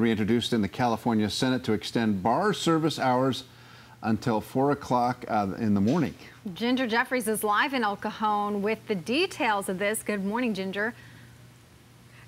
reintroduced in the California Senate to extend bar service hours until 4 o'clock in the morning. Ginger Jeffries is live in El Cajon with the details of this. Good morning, Ginger.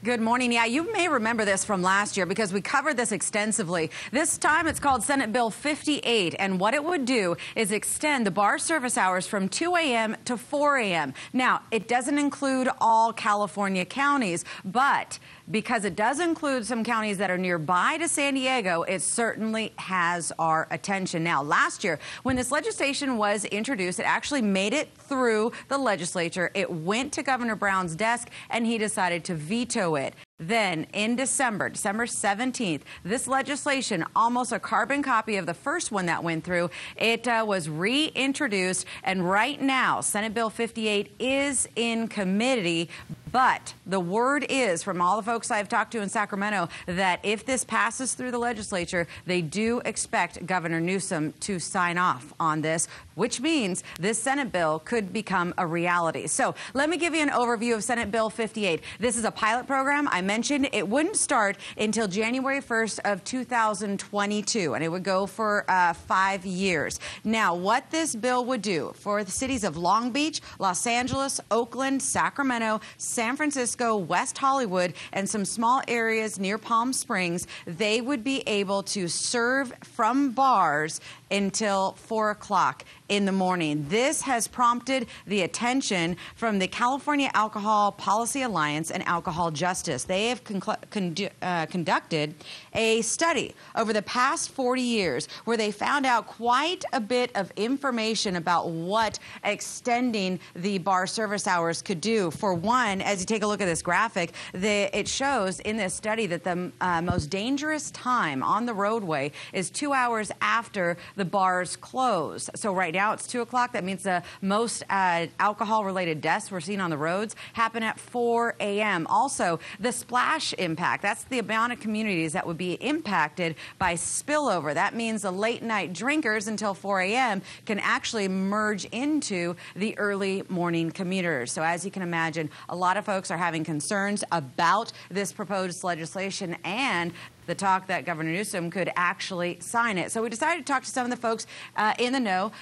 Good morning. Yeah, you may remember this from last year because we covered this extensively. This time it's called Senate Bill 58, and what it would do is extend the bar service hours from 2 a.m. to 4 a.m. Now, it doesn't include all California counties, but because it does include some counties that are nearby to San Diego, it certainly has our attention. Now, last year, when this legislation was introduced, it actually made it through the legislature. It went to Governor Brown's desk, and he decided to veto it. Then, in December 17th, this legislation, almost a carbon copy of the first one that went through, it was reintroduced, and right now, Senate Bill 58 is in committee, but the word is, from all the folks I've talked to in Sacramento, that if this passes through the legislature, they do expect Governor Newsom to sign off on this, which means this Senate bill could become a reality. So, let me give you an overview of Senate Bill 58. This is a pilot program. I mentioned it wouldn't start until January 1st of 2022, and it would go for 5 years. Now, what this bill would do for the cities of Long Beach, Los Angeles, Oakland, Sacramento, San Francisco, West Hollywood, and some small areas near Palm Springs, they would be able to serve from bars until 4 o'clock in the morning. This has prompted the attention from the California Alcohol Policy Alliance and Alcohol Justice. They have conducted a study over the past 40 years where they found out quite a bit of information about what extending the bar service hours could do. For one, as you take a look at this graphic, it shows in this study that the most dangerous time on the roadway is 2 hours after the bars close. So right now it's 2 o'clock. That means the most alcohol-related deaths we're seeing on the roads happen at 4 a.m. Also, the splash impact. That's the amount of communities that would be impacted by spillover. That means the late-night drinkers until 4 a.m. can actually merge into the early morning commuters. So as you can imagine, a lot of folks are having concerns about this proposed legislation and the talk that Governor Newsom could actually sign it. So we decided to talk to some of the folks in the know.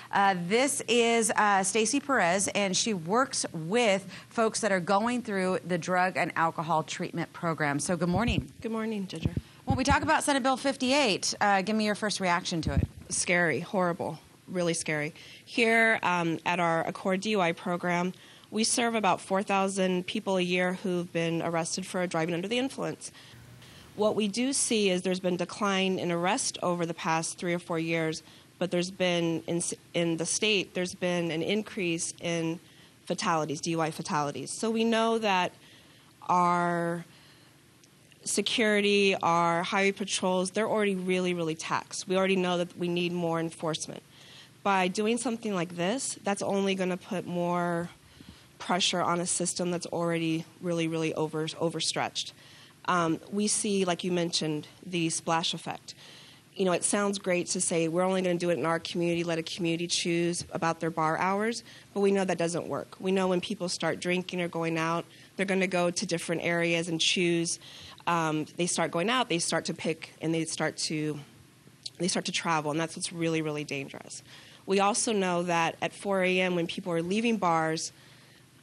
This is Stacy Perez, and she works with folks that are going through the drug and alcohol treatment program. So good morning. Good morning, Ginger. When we talk about Senate Bill 58, give me your first reaction to it. Scary, horrible, really scary. Here at our Accord DUI program, we serve about 4,000 people a year who've been arrested for driving under the influence. What we do see is there's been decline in arrest over the past 3 or 4 years, but there's been, in the state, there's been an increase in fatalities, DUI fatalities. So we know that our security, our highway patrols, they're already really, really taxed. We already know that we need more enforcement. By doing something like this, that's only going to put more pressure on a system that's already really, really overstretched. We see, like you mentioned, the splash effect. You know, it sounds great to say we're only going to do it in our community, let a community choose about their bar hours, but we know that doesn't work. We know when people start drinking or going out, they're going to go to different areas and choose. They start going out, they start to pick, and they start to travel, and that's what's really, really dangerous. We also know that at 4 a.m. when people are leaving bars,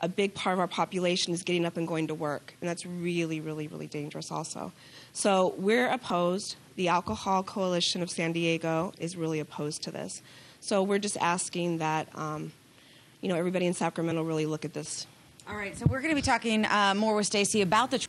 a big part of our population is getting up and going to work, and that's really, really, really dangerous also. So we're opposed. The Alcohol Coalition of San Diego is really opposed to this. So we're just asking that, you know, everybody in Sacramento really look at this. All right, so we're going to be talking more with Stacy about the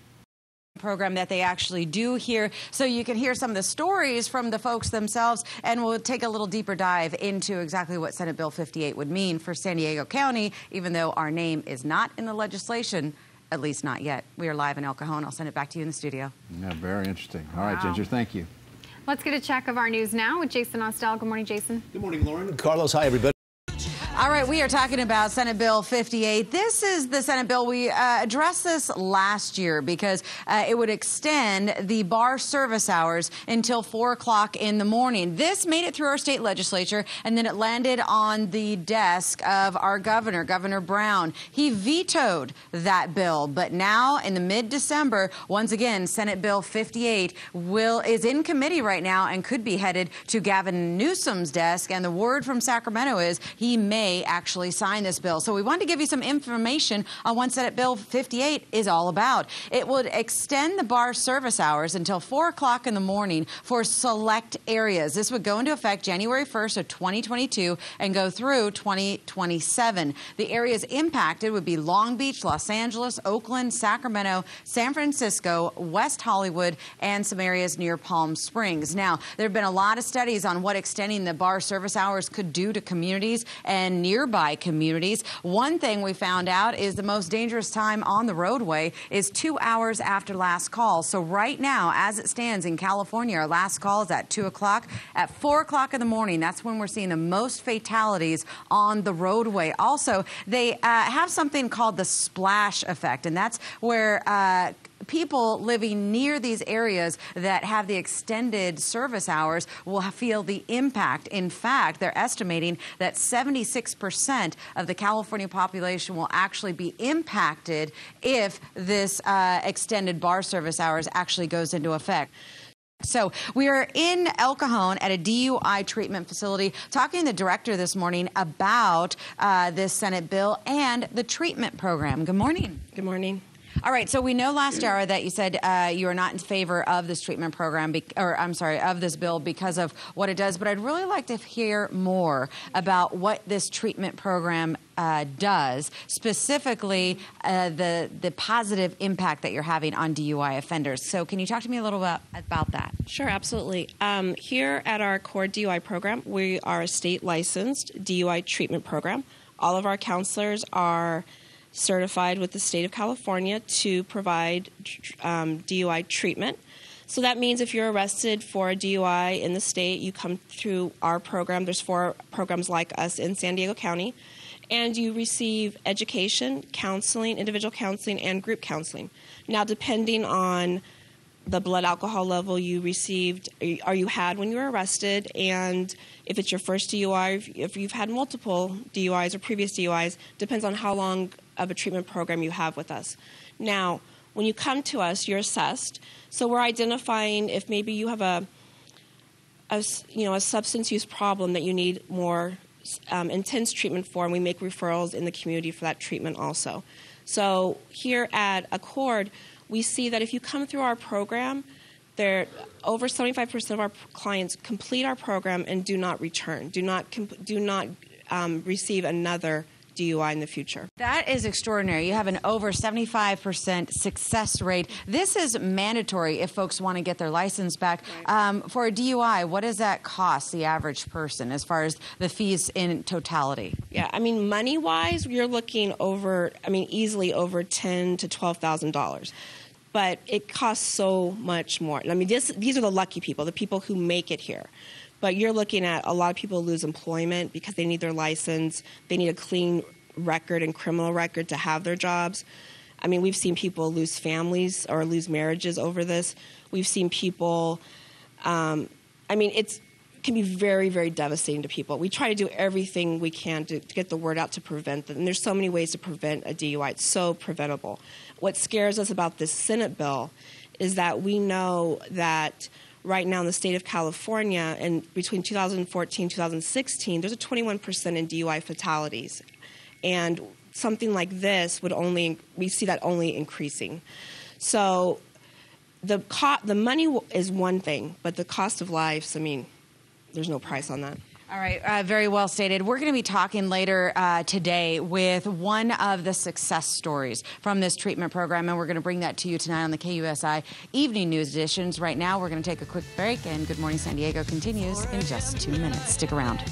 program that they actually do here, so you can hear some of the stories from the folks themselves, and we'll take a little deeper dive into exactly what Senate Bill 58 would mean for San Diego County, even though our name is not in the legislation, at least not yet. We are live in El Cajon. I'll send it back to you in the studio. Yeah, very interesting. All right, Ginger, thank you. Let's get a check of our news now with Jason Ostell. Good morning, Jason. Good morning, Lauren. Carlos, hi, everybody. All right, we are talking about Senate Bill 58. This is the Senate bill. We addressed this last year because it would extend the bar service hours until 4 o'clock in the morning. This made it through our state legislature, and then it landed on the desk of our governor, Governor Brown. He vetoed that bill, but now in the mid-December, once again, Senate Bill 58 is in committee right now and could be headed to Gavin Newsom's desk, and the word from Sacramento is he may actually sign this bill. So we wanted to give you some information on what Senate Bill 58 is all about. It would extend the bar service hours until 4 o'clock in the morning for select areas. This would go into effect January 1st of 2022 and go through 2027. The areas impacted would be Long Beach, Los Angeles, Oakland, Sacramento, San Francisco, West Hollywood, and some areas near Palm Springs. Now, there have been a lot of studies on what extending the bar service hours could do to communities and nearby communities. One thing we found out is the most dangerous time on the roadway is 2 hours after last call. So right now, as it stands in California, our last call is at 2 o'clock. At 4 o'clock in the morning, that's when we're seeing the most fatalities on the roadway. Also, they have something called the splash effect, and that's where people living near these areas that have the extended service hours will feel the impact. In fact, they're estimating that 76% of the California population will actually be impacted if this extended bar service hours actually goes into effect. So we are in El Cajon at a DUI treatment facility talking to the director this morning about this Senate bill and the treatment program. Good morning. Good morning. All right, so we know last hour that you said you are not in favor of this treatment program, of this bill because of what it does, but I'd really like to hear more about what this treatment program does, specifically the positive impact that you're having on DUI offenders. So can you talk to me a little bit about that? Sure, absolutely. Here at our Accord DUI program, we are a state-licensed DUI treatment program. All of our counselors are certified with the state of California to provide DUI treatment. So that means if you're arrested for a DUI in the state, you come through our program. There's 4 programs like us in San Diego County, and you receive education, counseling, individual counseling, and group counseling. Now, depending on the blood alcohol level you received or you had when you were arrested, and if it's your first DUI, if you've had multiple DUIs or previous DUIs, depends on how long of a treatment program you have with us. Now, when you come to us, you're assessed. So we're identifying if maybe you have a substance use problem that you need more intense treatment for, and we make referrals in the community for that treatment also. So here at Accord, we see that if you come through our program, over 75% of our clients complete our program and do not return, do not receive another DUI in the future. That is extraordinary. You have an over 75% success rate. This is mandatory if folks want to get their license back. Right. For a DUI, what does that cost the average person as far as the fees in totality? Yeah, I mean, money-wise, you're looking easily over $10,000 to $12,000. But it costs so much more. I mean, these are the lucky people, the people who make it here. But you're looking at a lot of people lose employment because they need their license. They need a clean record and criminal record to have their jobs. I mean, we've seen people lose families or lose marriages over this. We've seen people, it can be very, very devastating to people. We try to do everything we can to get the word out to prevent them. And there's so many ways to prevent a DUI. It's so preventable. What scares us about this Senate bill is that we know that right now in the state of California, and between 2014 and 2016, there's a 21% in DUI fatalities. And something like this we see that only increasing. So the money is one thing, but the cost of lives, I mean, there's no price on that. All right. Very well stated. We're going to be talking later today with one of the success stories from this treatment program, and we're going to bring that to you tonight on the KUSI Evening News Editions. Right now, we're going to take a quick break, and Good Morning San Diego continues in just 2 minutes. Stick around.